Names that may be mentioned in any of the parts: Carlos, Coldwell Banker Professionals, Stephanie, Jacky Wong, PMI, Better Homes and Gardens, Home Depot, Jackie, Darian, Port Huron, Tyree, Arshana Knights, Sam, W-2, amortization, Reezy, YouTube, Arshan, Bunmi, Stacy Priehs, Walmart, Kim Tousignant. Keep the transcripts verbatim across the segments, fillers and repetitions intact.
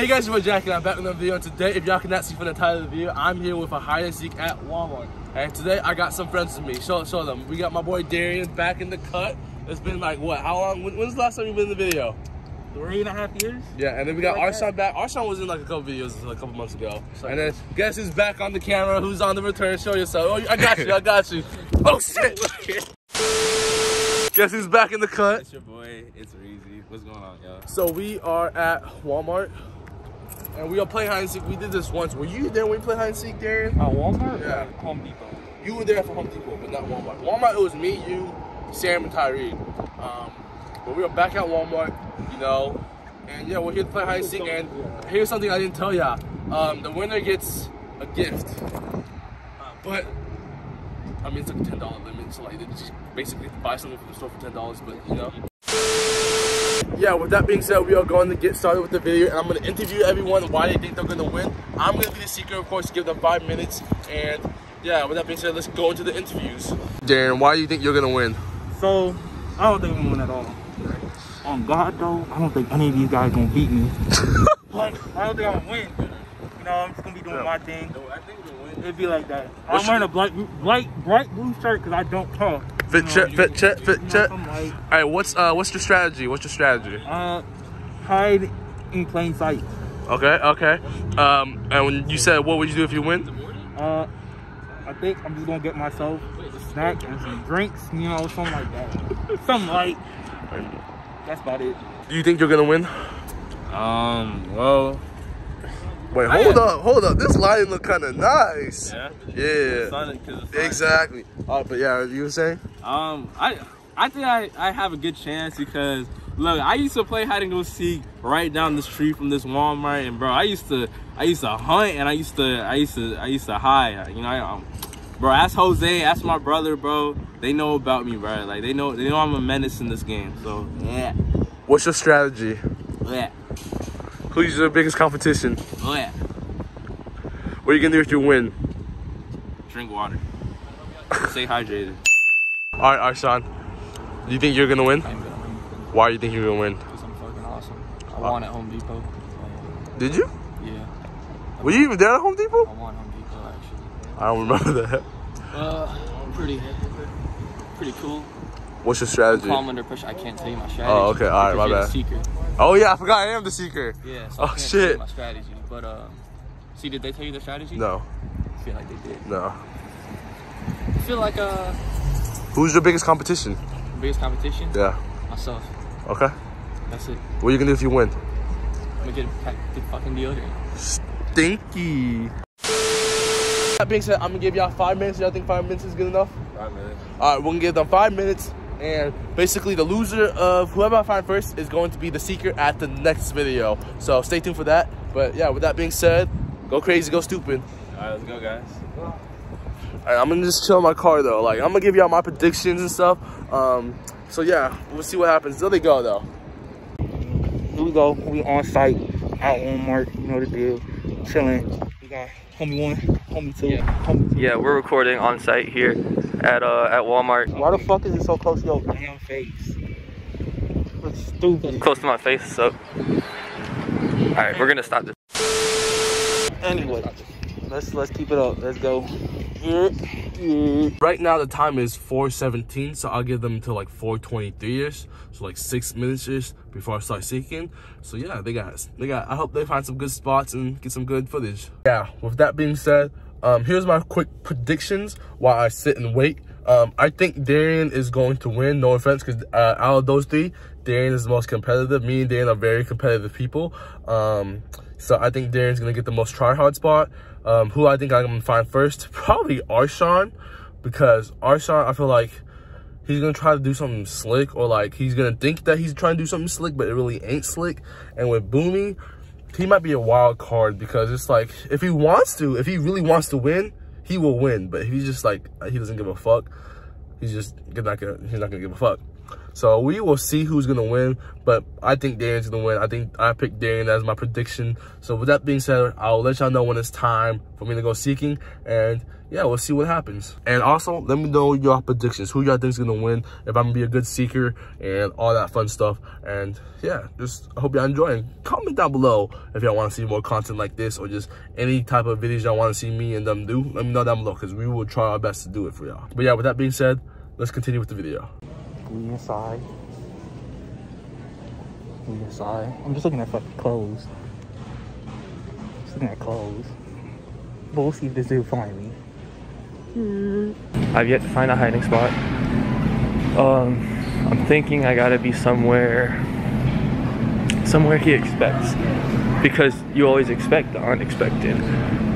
Hey guys, it's Jackie and I'm back with another video. Today, if y'all cannot see from the title of the video, I'm here with a hire Zeke at Walmart. And today, I got some friends with me. Show, show them. We got my boy Darian back in the cut. It's been like, what, how long? When, when's the last time you've been in the video? Three and a half years? Yeah, and then we got like Arshan that. back. Arshan was in like a couple videos like a couple months ago. Sorry. And then, guess who's back on the camera? Who's on the return? Show yourself. Oh, I got you, I got you. Oh shit! Guess who's back in the cut? It's your boy, it's Reezy. What's going on, y'all? So we are at Walmart. And we are playing hide and seek. We did this once. Were you there when we played hide and seek, Darian? At uh, Walmart? Yeah. Or Home Depot. You were there for Home Depot, but not Walmart. Walmart, it was me, you, Sam, and Tyree. Um, but we were back at Walmart, you know. And yeah, we're here to play hide and seek. And here's something I didn't tell y'all. Um, the winner gets a gift. But, I mean, it's like a ten dollar limit. So, like, they just basically buy something from the store for ten dollars, but, you know. Yeah, with that being said, we are going to get started with the video, and I'm going to interview everyone why they think they're going to win. I'm going to be the seeker, of course, give them five minutes, and yeah, with that being said, let's go into the interviews. Darren, why do you think you're going to win? So, I don't think I'm going to win at all. On God, though, I don't think any of these guys are going to beat me. Like, I don't think I'm going to win. You know, I'm just going to be doing yeah. my thing. I think we'll win. It'd be like that. What's I'm wearing a black, black, bright blue shirt because I don't talk. Fit check, fit check, fit check. All right, what's uh, what's your strategy? What's your strategy? Uh, hide in plain sight. Okay, okay. Um, and when you said, what would you do if you win? Uh, I think I'm just gonna get myself a snack and some drinks, you know, something like that. Something like. That's about it. Do you think you're gonna win? Um, well. Wait, hold up, hold up. This lighting look kind of nice. Yeah. Yeah. Sun, exactly. Oh, but yeah, you were saying? Um, I, I think I, I have a good chance because look, I used to play hide and go seek right down the street from this Walmart, and bro, I used to, I used to hunt and I used to, I used to, I used to hide. You know, I, um, bro, ask Jose, ask my brother, bro. They know about me, bro. Like they know, they know I'm a menace in this game. So yeah. What's your strategy? Yeah. Who's your biggest competition? Oh yeah. What are you gonna do if you win? Drink water. Stay hydrated. All right, Arshan. Do you think you're gonna win? I'm gonna win. Why do you think you're gonna win? Because I'm fucking awesome. I uh, won at Home Depot. Um, Did you? Yeah. I Were you even there at Home Depot? I won Home Depot actually. I don't remember that. Uh, I'm pretty, pretty cool. What's your strategy? I'm calm under pressure. I can't tell you my strategy. Oh, okay. All right, my bad. Seeker. Oh yeah, I forgot I am the seeker. Yeah. So oh I can't shit. Tell you my strategy, but uh, see, did they tell you the strategy? No. I feel like they did. No. I feel like uh. Who's your biggest competition? Biggest competition? Yeah. Myself. Okay. That's it. What are you gonna do if you win? I'm gonna get a fucking deodorant. Stinky. That being said, I'm gonna give y'all five minutes. Y'all think five minutes is good enough? Five minutes. All right, we're gonna give them five minutes. And basically the loser of whoever I find first is going to be the seeker at the next video. So stay tuned for that. But yeah, with that being said, go crazy, go stupid. All right, let's go, guys. All right, I'm going to just chill in my car, though. Like, I'm going to give y'all my predictions and stuff. Um, so yeah, we'll see what happens. There they go, though. Here we go. We on site at Walmart. You know the deal. Chilling. We got homie one, homie two, yeah. homie two. Yeah, we're recording on site here. At uh at Walmart. Why the fuck is it so close to your damn face? That's stupid. Close to my face, so. Alright, we're gonna stop this. Anyway, let's let's keep it up. Let's go. Right now the time is four seventeen, so I'll give them until like four twenty-three-ish. So like six minutes-ish before I start seeking. So yeah, they got they got I hope they find some good spots and get some good footage. Yeah, with that being said, Um, here's my quick predictions while I sit and wait. Um, I think Darian is going to win, no offense, because uh, out of those three, Darian is the most competitive. Me and Darian are very competitive people. Um, so I think Darian's going to get the most try-hard spot. Um, who I think I'm going to find first? Probably Arshan, because Arshan, I feel like he's going to try to do something slick, or like he's going to think that he's trying to do something slick, but it really ain't slick. And with Bunmi, he might be a wild card because it's like, if he wants to, if he really wants to win, he will win. But if he's just like, he doesn't give a fuck, he's just not gonna, he's not gonna give a fuck. So we will see who's going to win, but I think Darian's going to win. I think I picked Darian as my prediction. So with that being said, I'll let y'all know when it's time for me to go seeking, and yeah, we'll see what happens. And also, let me know your predictions, who y'all think is going to win, if I'm going to be a good seeker, and all that fun stuff. And yeah, just I hope y'all enjoying. Comment down below if y'all want to see more content like this, or just any type of videos y'all want to see me and them do. Let me know down below, because we will try our best to do it for y'all. But yeah, with that being said, let's continue with the video. We inside. We inside. I'm just looking at fucking clothes. Just looking at clothes. But we'll see if this dude finds me. Mm. I've yet to find a hiding spot. Um, I'm thinking I gotta be somewhere, somewhere he expects, because you always expect the unexpected,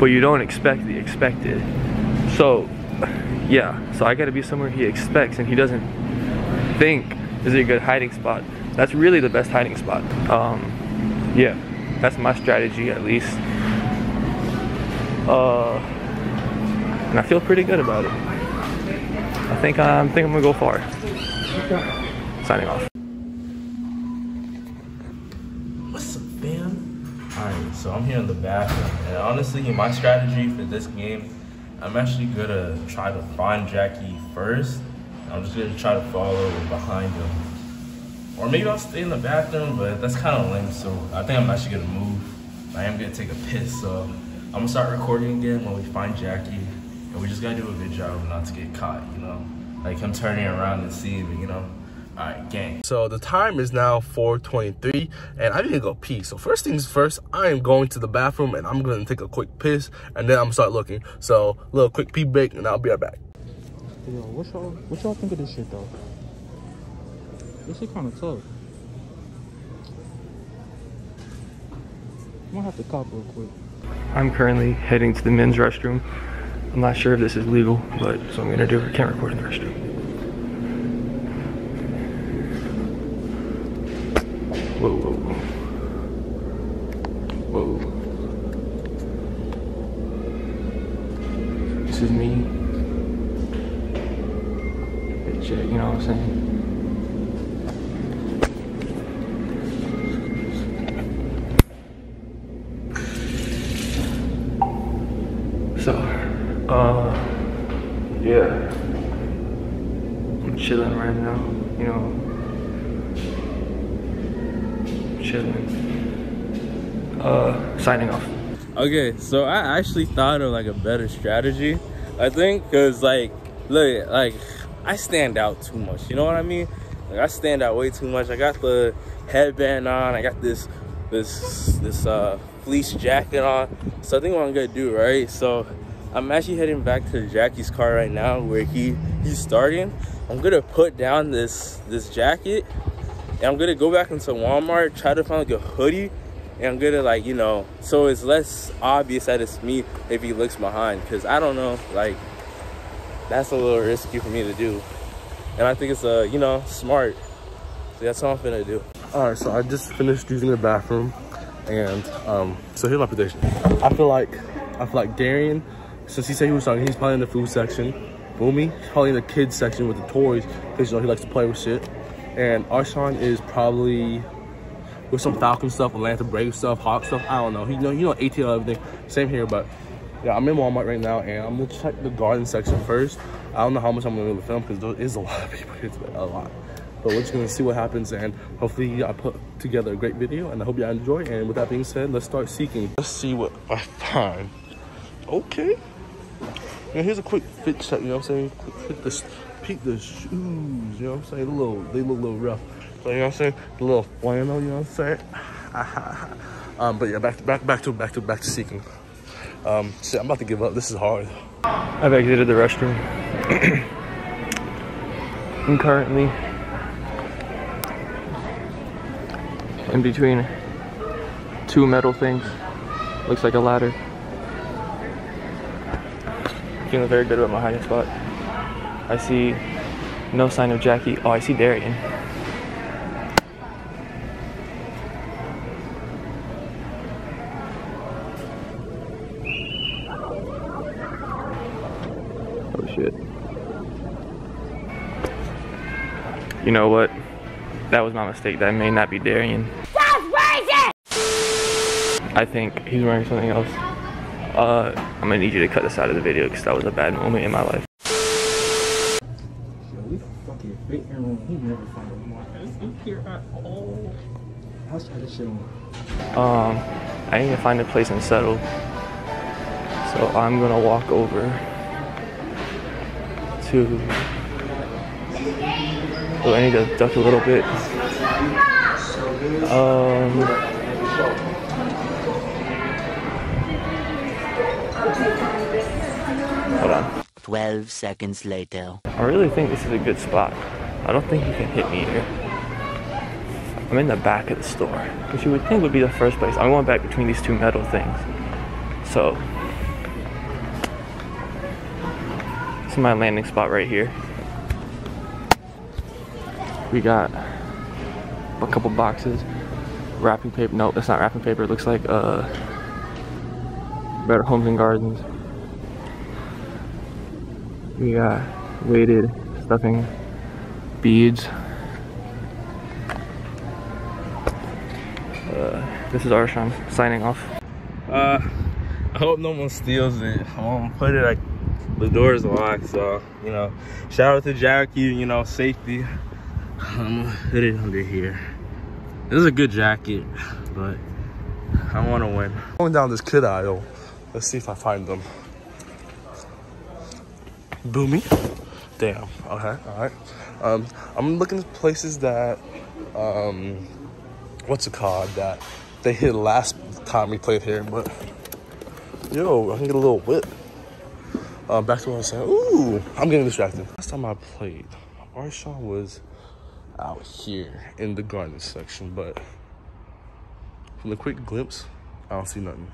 but you don't expect the expected. So, yeah. So I gotta be somewhere he expects, and he doesn't think is a good hiding spot. That's really the best hiding spot. Um, yeah, that's my strategy, at least. Uh, and I feel pretty good about it. I think I'm think I'm gonna go far. Signing off. What's up, fam? All right, so I'm here in the bathroom, and honestly, my strategy for this game, I'm actually gonna try to find Jackie first. I'm just gonna try to follow behind him. Or maybe I'll stay in the bathroom, but that's kind of lame, so I think I'm actually gonna move. I am gonna take a piss, so I'm gonna start recording again when we find Jackie. And we just gotta do a good job not to get caught, you know? Like him turning around and seeing me, you know? All right, gang. So the time is now four twenty-three, and I need to go pee. So first things first, I am going to the bathroom, and I'm gonna take a quick piss, and then I'm gonna start looking. So a little quick pee break, and I'll be right back. Yo, what y'all what y'all think of this shit though? This shit kinda tough. I'm gonna have to cop real quick. I'm currently heading to the men's restroom. I'm not sure if this is legal, but so I'm gonna do it. I can't record in the restroom. Whoa, whoa, whoa. Whoa. This is me. Shit, you know what I'm saying? So, uh, yeah, I'm chilling right now, you know, I'm chilling, uh, signing off. Okay, so I actually thought of like a better strategy, I think, cause like, look, like, I stand out too much, you know what I mean? Like I stand out way too much. I got the headband on, I got this this this uh fleece jacket on. So I think what I'm gonna do, right? So I'm actually heading back to Jackie's car right now where he he's starting. I'm gonna put down this this jacket, and I'm gonna go back into Walmart, try to find like a hoodie, and I'm gonna like, you know, so it's less obvious that it's me if he looks behind, because I don't know, like that's a little risky for me to do, and I think it's uh you know, smart. So that's all I'm gonna do. All right, so I just finished using the bathroom, and um so here's my prediction. I feel like I feel like Darian, since he said he was talking, he's probably in the food section. Bunmi, he's probably in the kids section with the toys, because you know he likes to play with shit. And Arshan is probably with some Falcon stuff, Atlanta Brave stuff, Hawk stuff. I don't know. He you know you know A T L everything. Same here, but. Yeah, I'm in Walmart right now, and I'm gonna check the garden section first. I don't know how much I'm gonna be able to film, because there is a lot of people here today, a lot. But we're just gonna see what happens, and hopefully I put together a great video, and I hope y'all enjoy. And with that being said, let's start seeking. Let's see what I find. Okay. Now here's a quick fit check, you know what I'm saying? Quick fit the, peek the shoes, you know what I'm saying? A little, they look a little rough. So, you know what I'm saying? The little flannel, you know what I'm saying? um, but yeah, back to, back, back to, back to, back to seeking. Um, shit, I'm about to give up. This is hard. I've exited the restroom. I'm currently in between two metal things. Looks like a ladder. Feeling very good about my hiding spot. I see no sign of Jackie. Oh, I see Darian. you know what? That was my mistake. That may not be Darian. That's crazy! I think he's wearing something else. Uh, I'm gonna need you to cut this out of the video because that was a bad moment in my life. He never found a mark. Is he here at all? How's that shit on? Um, I need to find a place and settle. So I'm gonna walk over to. Oh, I need to duck a little bit. Um. Hold on. Twelve seconds later. I really think this is a good spot. I don't think he can hit me here. I'm in the back of the store, which you would think would be the first place. I'm going back between these two metal things. So, this is my landing spot right here. We got a couple boxes. Wrapping paper, no, that's not wrapping paper. It looks like uh, Better Homes and Gardens. We got weighted stuffing. Beads. Uh, this is Arshan signing off. Uh, I hope no one steals it. I'm gonna put it like the door's locked, so you know. Shout out to Jackie, you know, safety. I'm gonna put it under here. This is a good jacket, but I wanna win. Going down this kid aisle. Let's see if I find them. Bunmi. Damn. Okay. All right. Um, I'm looking at places that, um, what's it called, that they hit last time we played here, but, yo, I can get a little whip. Uh, back to what I was saying. Ooh, I'm getting distracted. Last time I played, Arshan was out here in the garden section, but from the quick glimpse, I don't see nothing.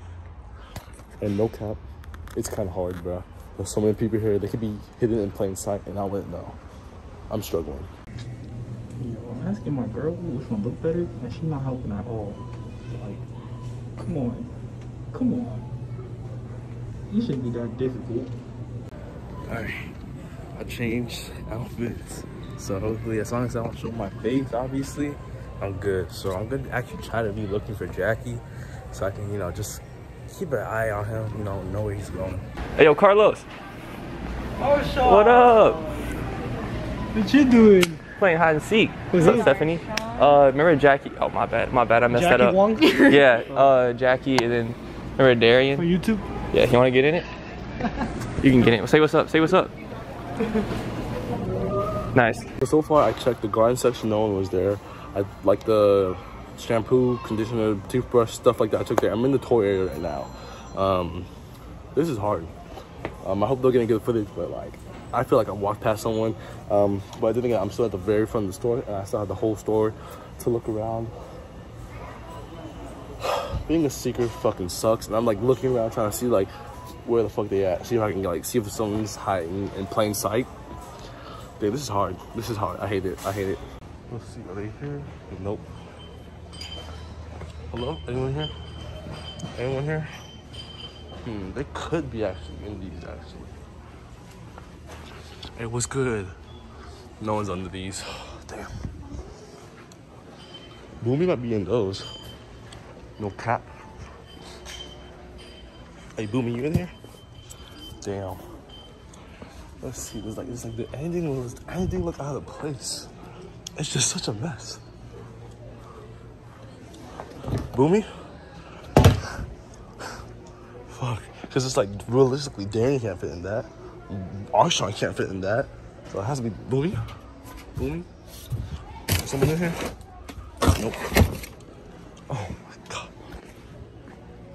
And no cap, it's kind of hard, bro. There's so many people here, they could be hidden in plain sight, and I wouldn't know. I'm struggling. Yo, I'm asking my girl which one look better, and she's not helping at all. Like, come on, come on. You shouldn't be that difficult. All right, I changed outfits, so hopefully, as long as I don't show my face, obviously, I'm good. So I'm gonna actually try to be looking for Jackie, so I can, you know, just keep an eye on him. You know, know where he's going. Hey, yo, Carlos. Oh, sure. What up? What you doing? Playing hide and seek. What's up, Stephanie? Uh, remember Jackie? Oh, my bad. My bad. I messed Jackie that up. Wong? Yeah. Uh, Jackie, and then remember Darian. For YouTube. Yeah. You want to get in it? You can get in. Say what's up. Say what's up. Nice. So far, I checked the garden section. No one was there. I like the shampoo, conditioner, toothbrush, stuff like that. I took there. I'm in the toy area right now. Um, this is hard. Um, I hope they're gonna get the footage, but like. I feel like I walked past someone, um, but I didn't think I'm still at the very front of the store, and I still have the whole store to look around. Being a seeker fucking sucks, and I'm like looking around trying to see like where the fuck they at, see if I can like see if someone's hiding in plain sight. Dude, this is hard. This is hard. I hate it. I hate it. Let's see. Are they here? Nope. Hello? Anyone here? Anyone here? Hmm. They could be actually in these actually. It was good. No one's under these. Damn. Bunmi might be in those. No cap. Hey, Bunmi, you in here? Damn. Let's see. It's like it's like the ending was anything look out of place. It's just such a mess. Bunmi? Fuck. Because it's like realistically, Darian can't fit in that. Arshan can't fit in that, so it has to be Bunmi. Bunmi. Someone in here? Nope. Oh my god.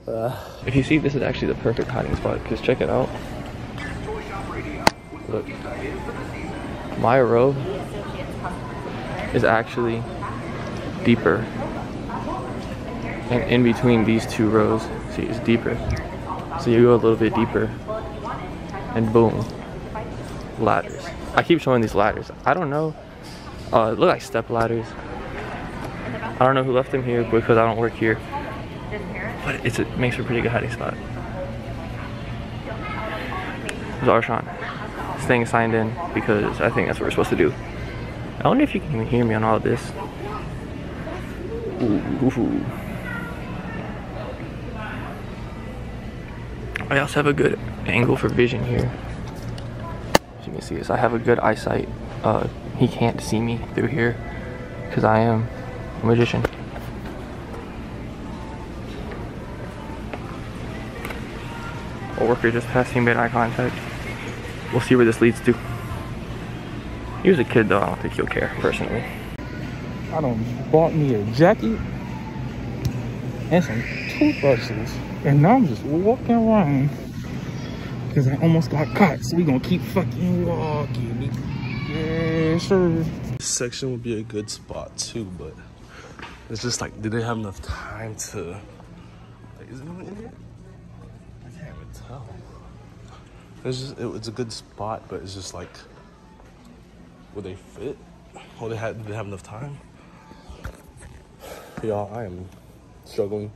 Uh, if you see, this is actually the perfect hiding spot. Cause check it out. Look, my row is actually deeper, and in between these two rows, see, it's deeper. So you go a little bit deeper. And boom, ladders. I keep showing these ladders. I don't know. Uh, look like step ladders. I don't know who left them here because I don't work here. But it's, it makes for a pretty good hiding spot. It's Arshan. Staying signed in because I think that's what we're supposed to do. I wonder if you can even hear me on all this. Ooh, ooh. I also have a good angle for vision here. As you can see, this, I have a good eyesight. Uh, he can't see me through here because I am a magician. A worker just passed me, made eye contact. We'll see where this leads to. He was a kid though, I don't think he'll care, personally. I done bought me a jacket and some toothbrushes, and now I'm just walking around because I almost got caught, so we gonna keep fucking walking. Yeah, sure. This section would be a good spot too, but it's just like, did they have enough time to, like, is it in here? I can't even tell. It's just, it, it's a good spot, but it's just like, will they fit? Or they had, did they have enough time? Y'all, I am struggling.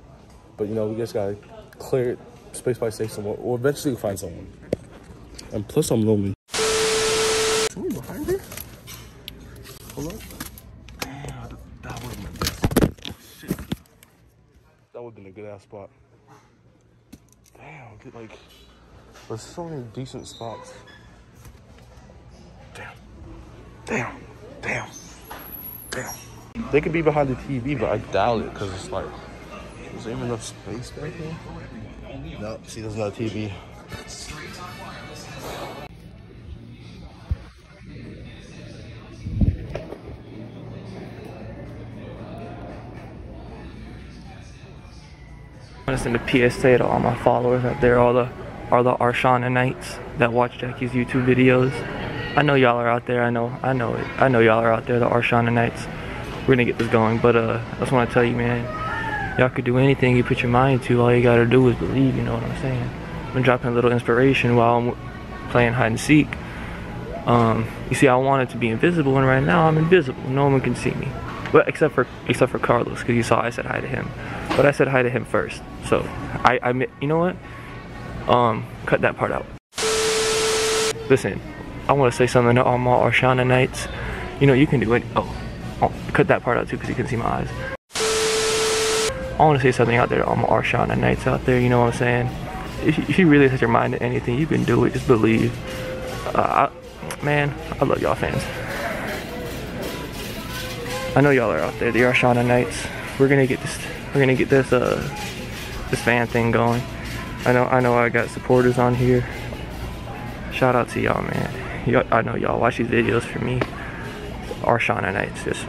But you know, we just gotta clear it space by space somewhere. We'll eventually find someone. And plus I'm lonely. Someone behind me? Hold up. Damn, that would have been a, oh, shit. That would have been a good ass spot. Damn, get, like, there's so many decent spots. Damn. Damn. Damn. Damn. They could be behind the T V, but I doubt it because it's like, is there even enough space back here? Nope. See, there's no T V. I'm gonna send a P S A to all my followers out there, all the, all the Arshana Knights that watch Jackie's YouTube videos. I know y'all are out there. I know, I know it. I know y'all are out there, the Arshana Knights. We're gonna get this going, but uh, I just want to tell you, man, y'all could do anything you put your mind to. All you gotta do is believe. You know what I'm saying? I'm dropping a little inspiration while I'm playing hide and seek. Um, you see, I wanted to be invisible, and right now I'm invisible. No one can see me, well, except for except for Carlos, because you saw I said hi to him. But I said hi to him first, so I, I you know what? Um, cut that part out. Listen. I want to say something to all my Arshana Knights. You know, you can do it. Oh, I'll cut that part out too because you can see my eyes. I want to say something out there to all my Arshana Knights out there. You know what I'm saying? If you, if you really set your mind to anything, you can do it. Just believe. Uh, I, man, I love y'all fans. I know y'all are out there, the Arshana Knights. We're gonna get this. We're gonna get this. Uh, this fan thing going. I know. I know. I got supporters on here. Shout out to y'all, man. I know y'all watch these videos for me. Arshana Knights, just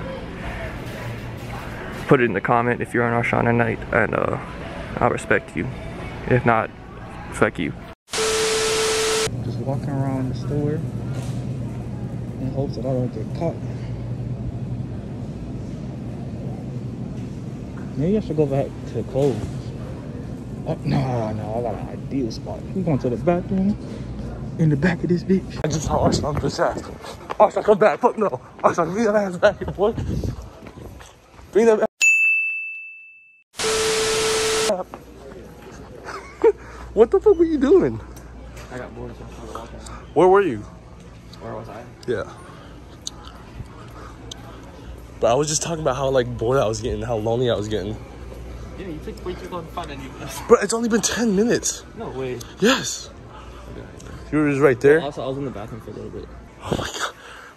put it in the comment if you're an Arshana Knight, and uh, I'll respect you. If not, fuck you. Just walking around the store in hopes that I don't get caught. Maybe I should go back to clothes. Oh, no, no, I got an ideal spot. We going to the bathroom. In the back of this bitch. I just saw Arshan just after. Arshan, come back. Fuck no. Arshan, bring that ass back here, boy. Bring that ass back. What the fuck were you doing? I got bored. Where were you? Where was I? Yeah. But I was just talking about how like bored I was getting, how lonely I was getting. Yeah, you took way too long to find any of us. Bro, it's only been ten minutes. No way. Yes. You were just right there. Well, also, I was in the bathroom for a little bit. Oh my god!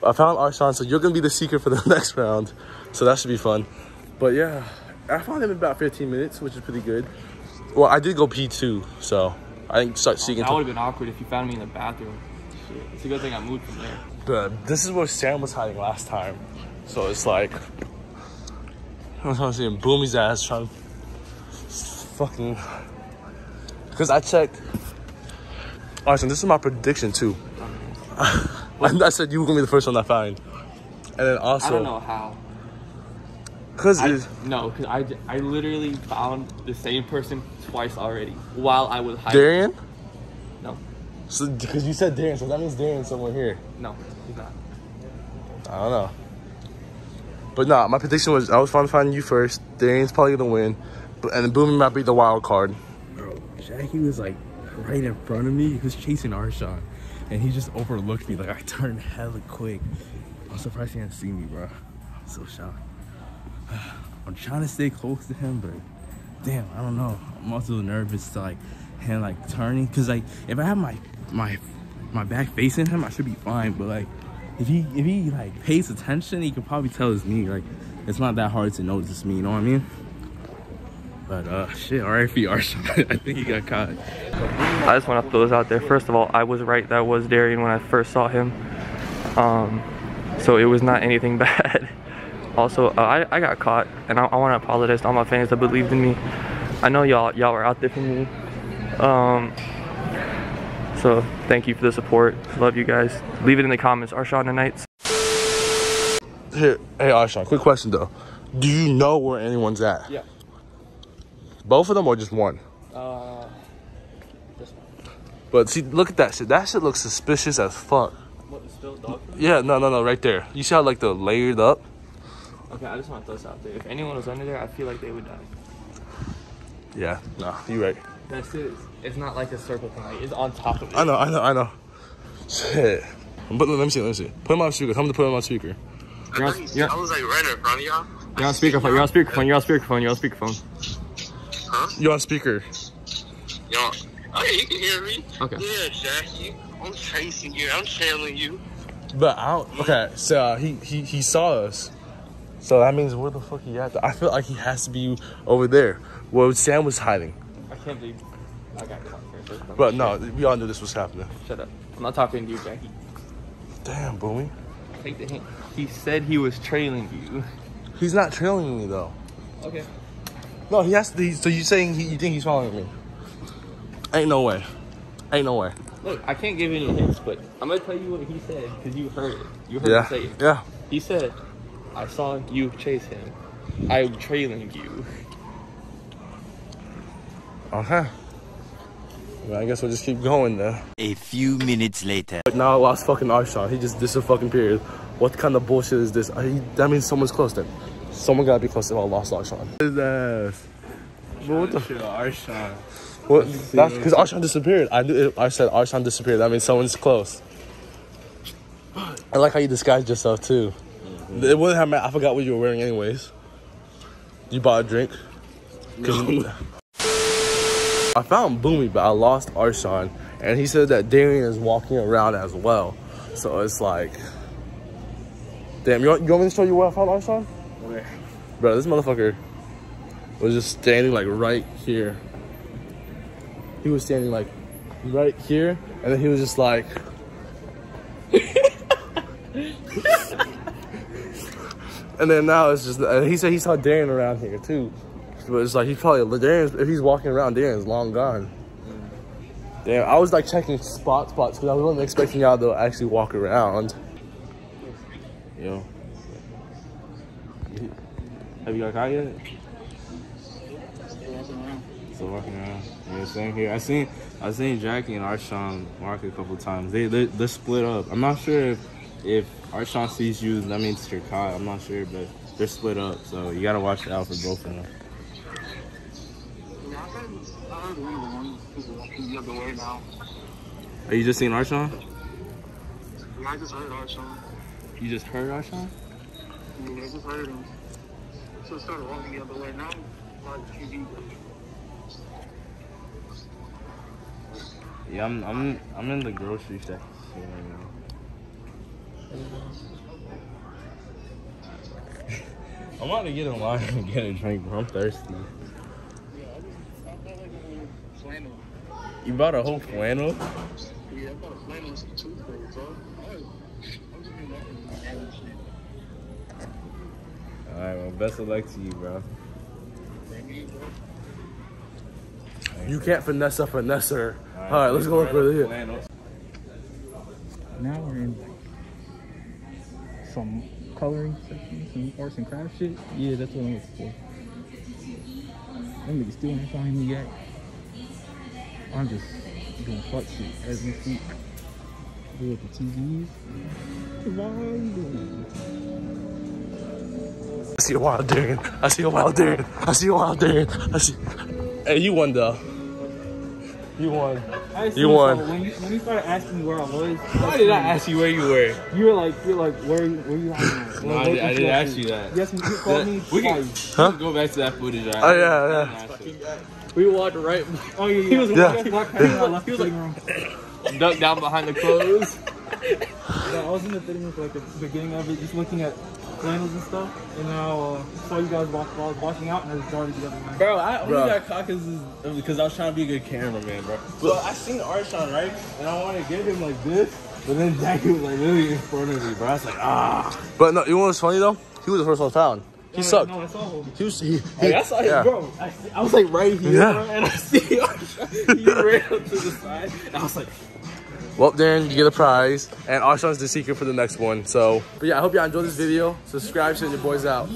I found Arshan, so you're gonna be the seeker for the next round. So that should be fun. But yeah, I found him in about fifteen minutes, which is pretty good. Well, I did go pee too, so I didn't start seeking. That would have been awkward if you found me in the bathroom. Shit. It's a good thing I moved from there. But this is where Sam was hiding last time, so it's like I was trying to see him, Boomy's ass trying to fucking. Because I checked. Arshan, this is my prediction too. I, I said you were gonna be the first one I find, and then also I don't know how. Cause I, no, cause I, I literally found the same person twice already while I was hiding. Darian? No. So because you said Darian, so that means Darian's somewhere here. No, he's not. I don't know. But nah, my prediction was I was trying to find you first. Darian's probably gonna win, but, and then Bunmi might be the wild card. Bro, Jackie was like. Right in front of me, he was chasing Arshan, and he just overlooked me. Like I turned hella quick. I'm surprised he didn't see me, bro. I'm so shocked. I'm trying to stay close to him, but damn, I don't know. I'm also nervous to like him like turning, cause like if I have my my my back facing him, I should be fine. But like if he if he like pays attention, he could probably tell it's me. Like it's not that hard to notice it's me. You know what I mean? But uh, shit, R I P Arshan. I think he got caught. I just want to throw this out there. First of all, I was right. That was Darian when I first saw him. Um, so it was not anything bad. Also, uh, I, I got caught, and I, I want to apologize to all my fans that believed in me. I know y'all y'all were out there for me. Um, so thank you for the support. Love you guys. Leave it in the comments. Arshana Knights. Here, hey Arshan, quick question though. Do you know where anyone's at? Yeah. Both of them or just one? Uh, this one. But see, look at that shit. That shit looks suspicious as fuck. What, it's still dog food? Yeah, no, no, no, right there. You see how like the layered up? Okay, I just want to throw this out there. If anyone was under there, I feel like they would die. Yeah, nah, you're right. That's it. It's not like a circle thing. Like, it's on top of it. I know, I know, I know. Shit. But let me see, let me see. Put him on speaker. Tell him to put him on speaker. I, you're on, you, you're, I was like right in front of y'all. You're on speakerphone. You're on speakerphone. You're on speakerphone. You're on speakerphone. Huh? You're on speaker. Yo, oh yeah, you can hear me. Okay. Yeah, Jackie, I'm tracing you. I'm channeling you. But I don't. Okay, so uh, he he he saw us. So that means where the fuck he at? I feel like he has to be over there where Sam was hiding. I can't believe I got caught first. But shit. No, we all knew this was happening. Shut up. I'm not talking to you, Jackie. Damn, Bunmi. Take the hint. He said he was trailing you. He's not trailing me though. Okay. No, he has to. He, so you saying he, you think he's following me? Ain't no way. Ain't no way. Look, I can't give any hints, but I'm gonna tell you what he said because you heard it. You heard yeah. him say it. Yeah. He said, "I saw you chase him. I'm trailing you." Okay. Well, I guess we'll just keep going then. A few minutes later. But now I lost fucking Arshan. He just dissed a fucking period. What kind of bullshit is this? I, that means someone's close then. Someone gotta be close to all lost Arshan. His ass. But what the shit, Arshan? What? That's because Arshan disappeared. I knew. It, I said Arshan disappeared. That means someone's close. I like how you disguised yourself too. Mm-hmm. It wouldn't have mattered. I forgot what you were wearing anyways. You bought a drink. No. I found Bunmi, but I lost Arshan, and he said that Darian is walking around as well. So it's like, damn. You want, you want me to show you where I found Arshan? Where? Bro, this motherfucker was just standing like right here. He was standing like right here, and then he was just like and then now it's just, and he said he saw Darian around here too, but it's like he's probably, Darian's, if he's walking around, Darian's long gone. Mm. Damn, I was like checking spot spots because I wasn't expecting y'all to actually walk around. You know. Have you got caught yet? Still walking around. Still walking around. Yeah, same here. I seen, I seen Jackie and Arshan walk a couple times. They they they're split up. I'm not sure if if Arshan sees you, that means you're caught. I'm not sure, but they're split up. So you gotta watch out for both of them. Yeah, I heard I heard one of the ones who's walking the other way now. Are you just seeing Arshan? Yeah, I just heard Arshan. You just heard Arshan? Yeah, I just heard him. So it started rolling the other way. Now I'm on T V. Yeah, I'm I'm I'm in the grocery section right now. I'm about to get in line and get a drink, bro. I'm thirsty. Yeah, I just I bought like a flannel. You bought a whole flannel? Yeah, I bought a flannel and some toothpaste, bro. I'm just gonna let them shit. Alright, well, best of luck to you, bro. You can't finesse a finesser. Alright, All right, let's go over here. Now we're in some coloring section, some arts and crafts shit. Yeah, that's what I'm looking for. That nigga still ain't find me yet. I'm just doing fuck shit as we speak. With the T Vs. Come on. I see a wild Darian. I see a wild Darian. I see a wild Darian. I see. Hey, you won though. You won. You won. So when, you, when you started asking me where I was, why did I ask you where you were? You were like, you're like, where, where you? Hiding? No, I, did, I didn't ask you that. Yes, you called me. We can, huh? Can go back to that footage. Right? Oh yeah, yeah. We walked right. Oh yeah, yeah. He was walking. Yeah. He was like, ducked down behind the clothes. Yeah, I was in the fitting room for like the beginning of it, just looking at flannels and stuff, and then I uh, saw you guys walk, while I was washing out, and I was guarded the other night. Bro, I only bro. got caught because I was trying to be a good cameraman, bro. So I seen Arshan, right, and I wanted to give him like this, but then Jackie was like literally in front of me, bro. I was like, ah. But no, you know what's funny though? He was the first one found. He no, sucked. No, I saw him. He was, he, hey, he, I saw him, yeah. bro. I, I was like right here, yeah. bro, and I see Arshan. He ran up to the side, and I was like. Well, Darian, you get a prize, and Arshan's the secret for the next one, so. But yeah, I hope y'all enjoyed this video. Subscribe, send your boys out.